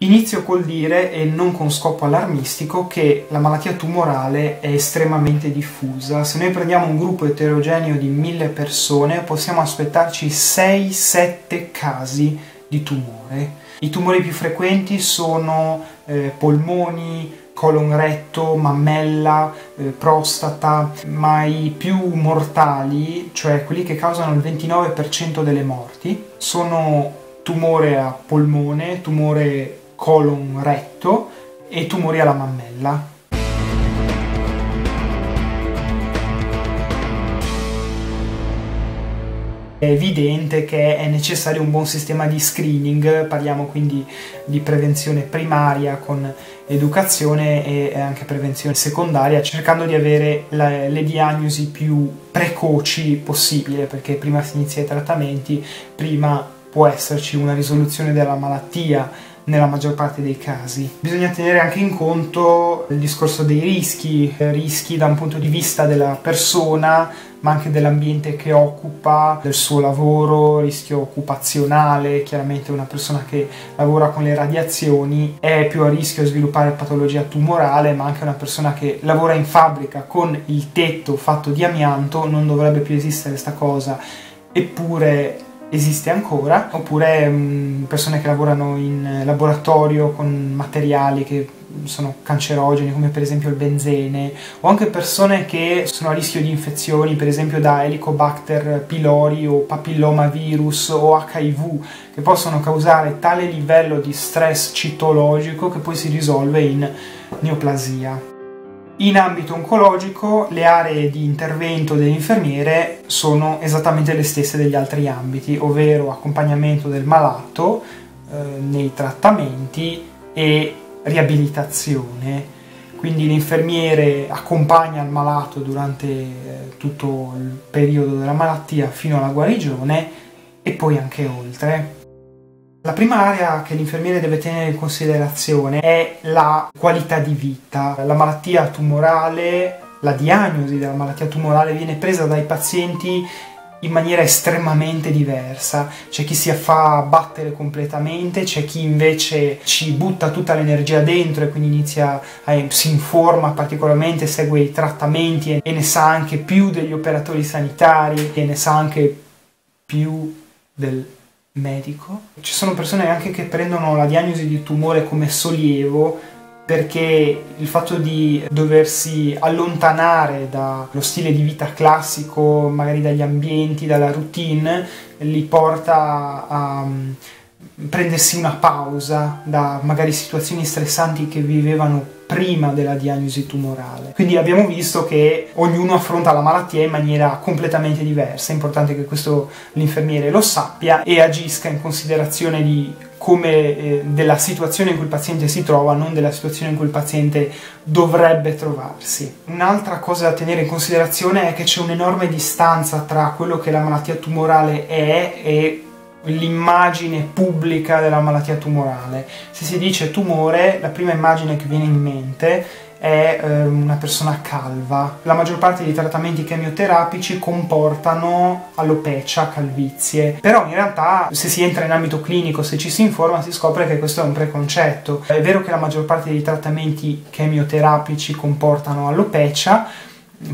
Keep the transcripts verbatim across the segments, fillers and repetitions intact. Inizio col dire, e non con scopo allarmistico, che la malattia tumorale è estremamente diffusa. Se noi prendiamo un gruppo eterogeneo di mille persone possiamo aspettarci sei sette casi di tumore. I tumori più frequenti sono eh, polmoni, colon retto, mammella, eh, prostata, ma i più mortali, cioè quelli che causano il ventinove per cento delle morti, sono tumore a polmone, tumore colon retto e tumori alla mammella. È evidente che è necessario un buon sistema di screening, parliamo quindi di prevenzione primaria con educazione e anche prevenzione secondaria, cercando di avere le, le diagnosi più precoci possibile, perché prima si inizia i trattamenti, prima può esserci una risoluzione della malattia nella maggior parte dei casi. Bisogna tenere anche in conto il discorso dei rischi, rischi da un punto di vista della persona, ma anche dell'ambiente che occupa, del suo lavoro, rischio occupazionale. Chiaramente una persona che lavora con le radiazioni è più a rischio di sviluppare patologia tumorale, ma anche una persona che lavora in fabbrica con il tetto fatto di amianto, non dovrebbe più esistere questa cosa, eppure esiste ancora. Oppure mh, persone che lavorano in laboratorio con materiali che sono cancerogeni, come per esempio il benzene, o anche persone che sono a rischio di infezioni, per esempio da Helicobacter pylori o papillomavirus o H I V, che possono causare tale livello di stress citologico che poi si risolve in neoplasia. In ambito oncologico le aree di intervento dell'infermiere sono esattamente le stesse degli altri ambiti, ovvero accompagnamento del malato eh, nei trattamenti e riabilitazione. Quindi l'infermiere accompagna il malato durante eh, tutto il periodo della malattia fino alla guarigione e poi anche oltre. La prima area che l'infermiere deve tenere in considerazione è la qualità di vita. La malattia tumorale, la diagnosi della malattia tumorale viene presa dai pazienti in maniera estremamente diversa. C'è chi si fa battere completamente, c'è chi invece ci butta tutta l'energia dentro e quindi inizia a, si informa particolarmente, segue i trattamenti e, e ne sa anche più degli operatori sanitari e ne sa anche più del medico. Ci sono persone anche che prendono la diagnosi di tumore come sollievo, perché il fatto di doversi allontanare dallo stile di vita classico, magari dagli ambienti, dalla routine, li porta a prendersi una pausa da magari situazioni stressanti che vivevano prima della diagnosi tumorale. Quindi abbiamo visto che ognuno affronta la malattia in maniera completamente diversa. È importante che questo l'infermiere lo sappia e agisca in considerazione di come, eh, della situazione in cui il paziente si trova, non della situazione in cui il paziente dovrebbe trovarsi. Un'altra cosa da tenere in considerazione è che c'è un'enorme distanza tra quello che la malattia tumorale è e l'immagine pubblica della malattia tumorale. Se si dice tumore, la prima immagine che viene in mente è eh, una persona calva. La maggior parte dei trattamenti chemioterapici comportano alopecia, calvizie, però in realtà se si entra in ambito clinico, se ci si informa, si scopre che questo è un preconcetto. È vero che la maggior parte dei trattamenti chemioterapici comportano alopecia,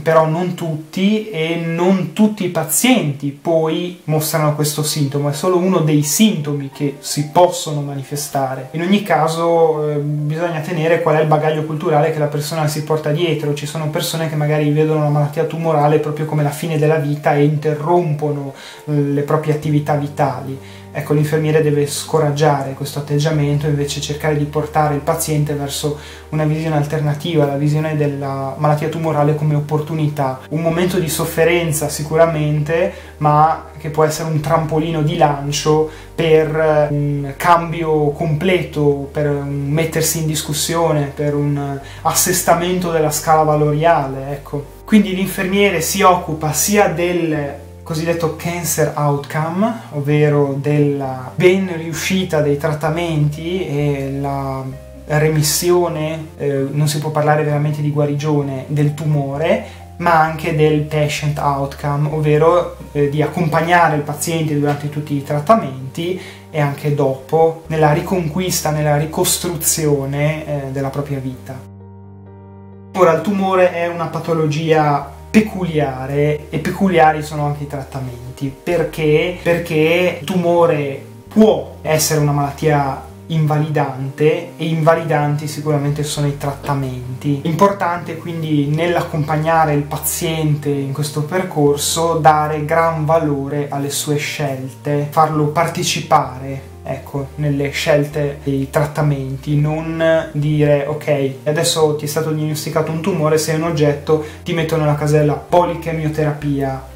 però non tutti, e non tutti i pazienti poi mostrano questo sintomo, è solo uno dei sintomi che si possono manifestare. In ogni caso eh, bisogna tenere qual è il bagaglio culturale che la persona si porta dietro. Ci sono persone che magari vedono la malattia tumorale proprio come la fine della vita e interrompono le proprie attività vitali. Ecco, l'infermiere deve scoraggiare questo atteggiamento e invece cercare di portare il paziente verso una visione alternativa, la visione della malattia tumorale come opportunità. Un momento di sofferenza sicuramente, ma che può essere un trampolino di lancio per un cambio completo, per un mettersi in discussione, per un assestamento della scala valoriale. Ecco. Quindi l'infermiere si occupa sia del cosiddetto cancer outcome, ovvero della ben riuscita dei trattamenti e la remissione, eh, non si può parlare veramente di guarigione, del tumore, ma anche del patient outcome, ovvero eh, di accompagnare il paziente durante tutti i trattamenti e anche dopo nella riconquista, nella ricostruzione eh, della propria vita. Ora, il tumore è una patologia peculiare e peculiari sono anche i trattamenti. Perché? Perché il tumore può essere una malattia invalidante e invalidanti sicuramente sono i trattamenti. Importante quindi nell'accompagnare il paziente in questo percorso dare gran valore alle sue scelte, farlo partecipare ecco, nelle scelte dei trattamenti, non dire ok, adesso ti è stato diagnosticato un tumore, sei un oggetto, ti metto nella casella polichemioterapia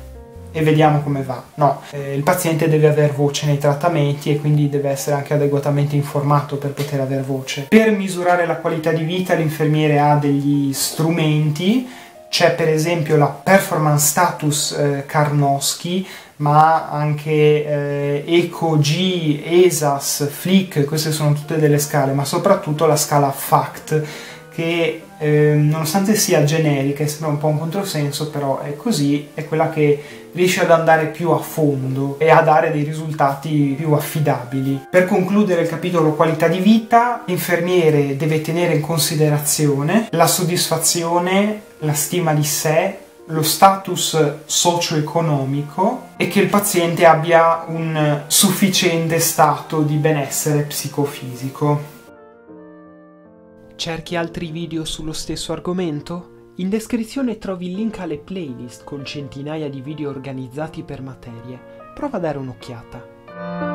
e vediamo come va. No, eh, il paziente deve aver voce nei trattamenti e quindi deve essere anche adeguatamente informato per poter aver voce. Per misurare la qualità di vita l'infermiere ha degli strumenti, c'è per esempio la performance status eh, Karnofsky, ma anche eh, E C O G, E S A S, Flick, queste sono tutte delle scale, ma soprattutto la scala FACT, che eh, nonostante sia generica e sembra un po' un controsenso, però è così, è quella che riesce ad andare più a fondo e a dare dei risultati più affidabili. Per concludere il capitolo qualità di vita, l'infermiere deve tenere in considerazione la soddisfazione, la stima di sé, lo status socio-economico e che il paziente abbia un sufficiente stato di benessere psicofisico. Cerchi altri video sullo stesso argomento? In descrizione trovi il link alle playlist con centinaia di video organizzati per materie. Prova a dare un'occhiata.